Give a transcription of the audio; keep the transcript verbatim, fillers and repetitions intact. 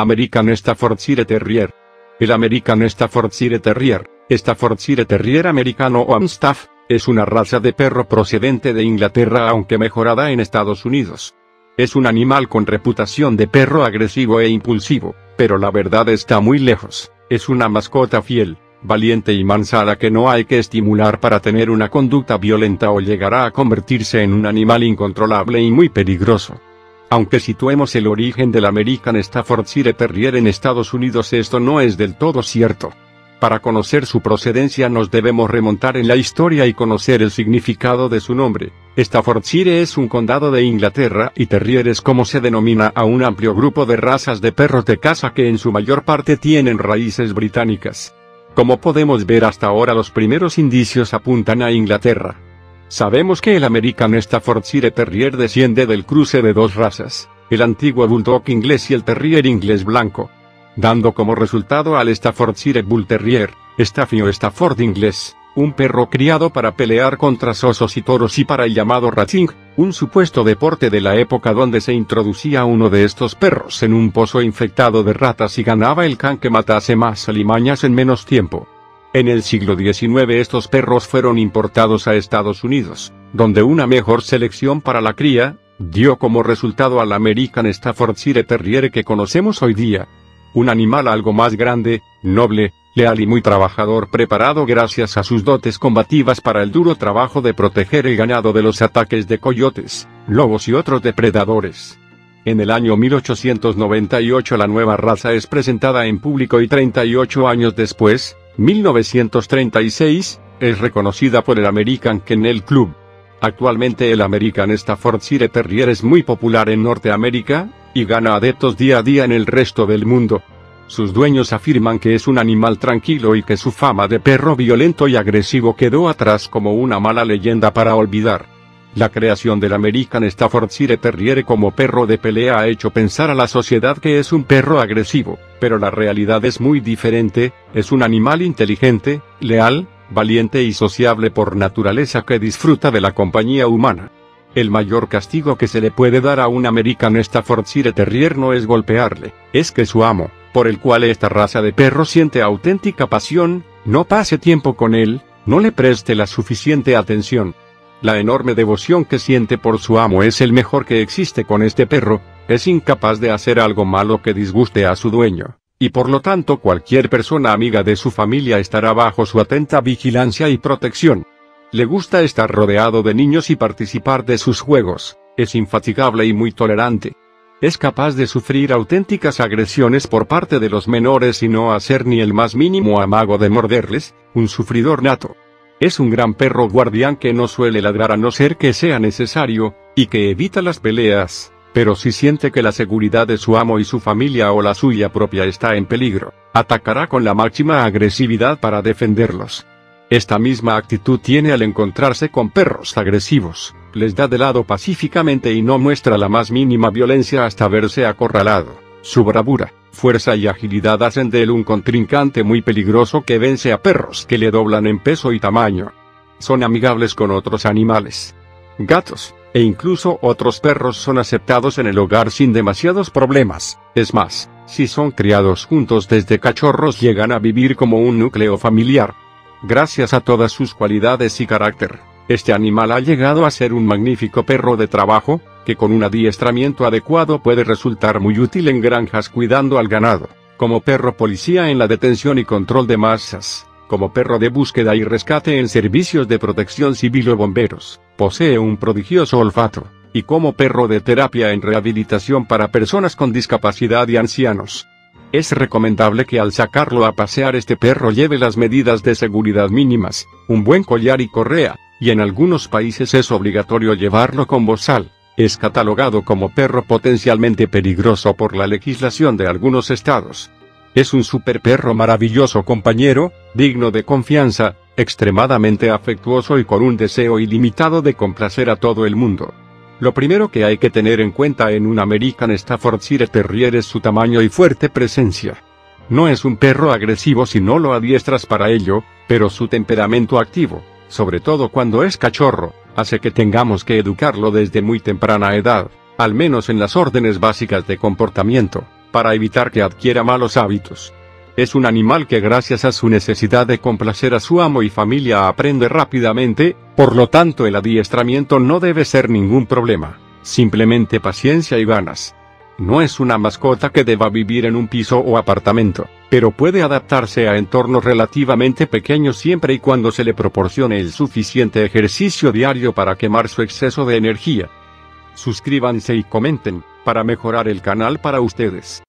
American Staffordshire Terrier. El American Staffordshire Terrier, Staffordshire Terrier americano o Amstaff, es una raza de perro procedente de Inglaterra aunque mejorada en Estados Unidos. Es un animal con reputación de perro agresivo e impulsivo, pero la verdad está muy lejos. Es una mascota fiel, valiente y mansa a la que no hay que estimular para tener una conducta violenta o llegará a convertirse en un animal incontrolable y muy peligroso. Aunque situemos el origen del American Staffordshire Terrier en Estados Unidos, esto no es del todo cierto. Para conocer su procedencia nos debemos remontar en la historia y conocer el significado de su nombre. Staffordshire es un condado de Inglaterra y terrier es como se denomina a un amplio grupo de razas de perros de caza que en su mayor parte tienen raíces británicas. Como podemos ver hasta ahora, los primeros indicios apuntan a Inglaterra. Sabemos que el American Staffordshire Terrier desciende del cruce de dos razas, el antiguo Bulldog inglés y el Terrier inglés blanco, dando como resultado al Staffordshire Bull Terrier, Staffy o Stafford inglés, un perro criado para pelear contra osos y toros y para el llamado racing, un supuesto deporte de la época donde se introducía uno de estos perros en un pozo infectado de ratas y ganaba el can que matase más alimañas en menos tiempo. En el siglo diecinueve estos perros fueron importados a Estados Unidos, donde una mejor selección para la cría dio como resultado al American Staffordshire Terrier que conocemos hoy día. Un animal algo más grande, noble, leal y muy trabajador, preparado gracias a sus dotes combativas para el duro trabajo de proteger el ganado de los ataques de coyotes, lobos y otros depredadores. En el año mil ochocientos noventa y ocho la nueva raza es presentada en público y treinta y ocho años después, mil novecientos treinta y seis, es reconocida por el American Kennel Club. Actualmente el American Staffordshire Terrier es muy popular en Norteamérica, y gana adeptos día a día en el resto del mundo. Sus dueños afirman que es un animal tranquilo y que su fama de perro violento y agresivo quedó atrás como una mala leyenda para olvidar. La creación del American Staffordshire Terrier como perro de pelea ha hecho pensar a la sociedad que es un perro agresivo, pero la realidad es muy diferente. Es un animal inteligente, leal, valiente y sociable por naturaleza que disfruta de la compañía humana. El mayor castigo que se le puede dar a un American Staffordshire Terrier no es golpearle, es que su amo, por el cual esta raza de perro siente auténtica pasión, no pase tiempo con él, no le preste la suficiente atención. La enorme devoción que siente por su amo es el mejor que existe con este perro, es incapaz de hacer algo malo que disguste a su dueño, y por lo tanto cualquier persona amiga de su familia estará bajo su atenta vigilancia y protección. Le gusta estar rodeado de niños y participar de sus juegos, es infatigable y muy tolerante. Es capaz de sufrir auténticas agresiones por parte de los menores y no hacer ni el más mínimo amago de morderles, un sufridor nato. Es un gran perro guardián que no suele ladrar a no ser que sea necesario, y que evita las peleas, pero si siente que la seguridad de su amo y su familia o la suya propia está en peligro, atacará con la máxima agresividad para defenderlos. Esta misma actitud tiene al encontrarse con perros agresivos, les da de lado pacíficamente y no muestra la más mínima violencia hasta verse acorralado. Su bravura, fuerza y agilidad hacen de él un contrincante muy peligroso que vence a perros que le doblan en peso y tamaño. Son amigables con otros animales. Gatos, e incluso otros perros son aceptados en el hogar sin demasiados problemas, es más, si son criados juntos desde cachorros llegan a vivir como un núcleo familiar. Gracias a todas sus cualidades y carácter, este animal ha llegado a ser un magnífico perro de trabajo, que con un adiestramiento adecuado puede resultar muy útil en granjas cuidando al ganado, como perro policía en la detención y control de masas, como perro de búsqueda y rescate en servicios de protección civil o bomberos, posee un prodigioso olfato, y como perro de terapia en rehabilitación para personas con discapacidad y ancianos. Es recomendable que al sacarlo a pasear este perro lleve las medidas de seguridad mínimas, un buen collar y correa, y en algunos países es obligatorio llevarlo con bozal. Es catalogado como perro potencialmente peligroso por la legislación de algunos estados. Es un super perro maravilloso compañero, digno de confianza, extremadamente afectuoso y con un deseo ilimitado de complacer a todo el mundo. Lo primero que hay que tener en cuenta en un American Staffordshire Terrier es su tamaño y fuerte presencia. No es un perro agresivo si no lo adiestras para ello, pero su temperamento activo, sobre todo cuando es cachorro, hace que tengamos que educarlo desde muy temprana edad, al menos en las órdenes básicas de comportamiento, para evitar que adquiera malos hábitos. Es un animal que gracias a su necesidad de complacer a su amo y familia aprende rápidamente, por lo tanto el adiestramiento no debe ser ningún problema, simplemente paciencia y ganas. No es una mascota que deba vivir en un piso o apartamento, pero puede adaptarse a entornos relativamente pequeños siempre y cuando se le proporcione el suficiente ejercicio diario para quemar su exceso de energía. Suscríbanse y comenten, para mejorar el canal para ustedes.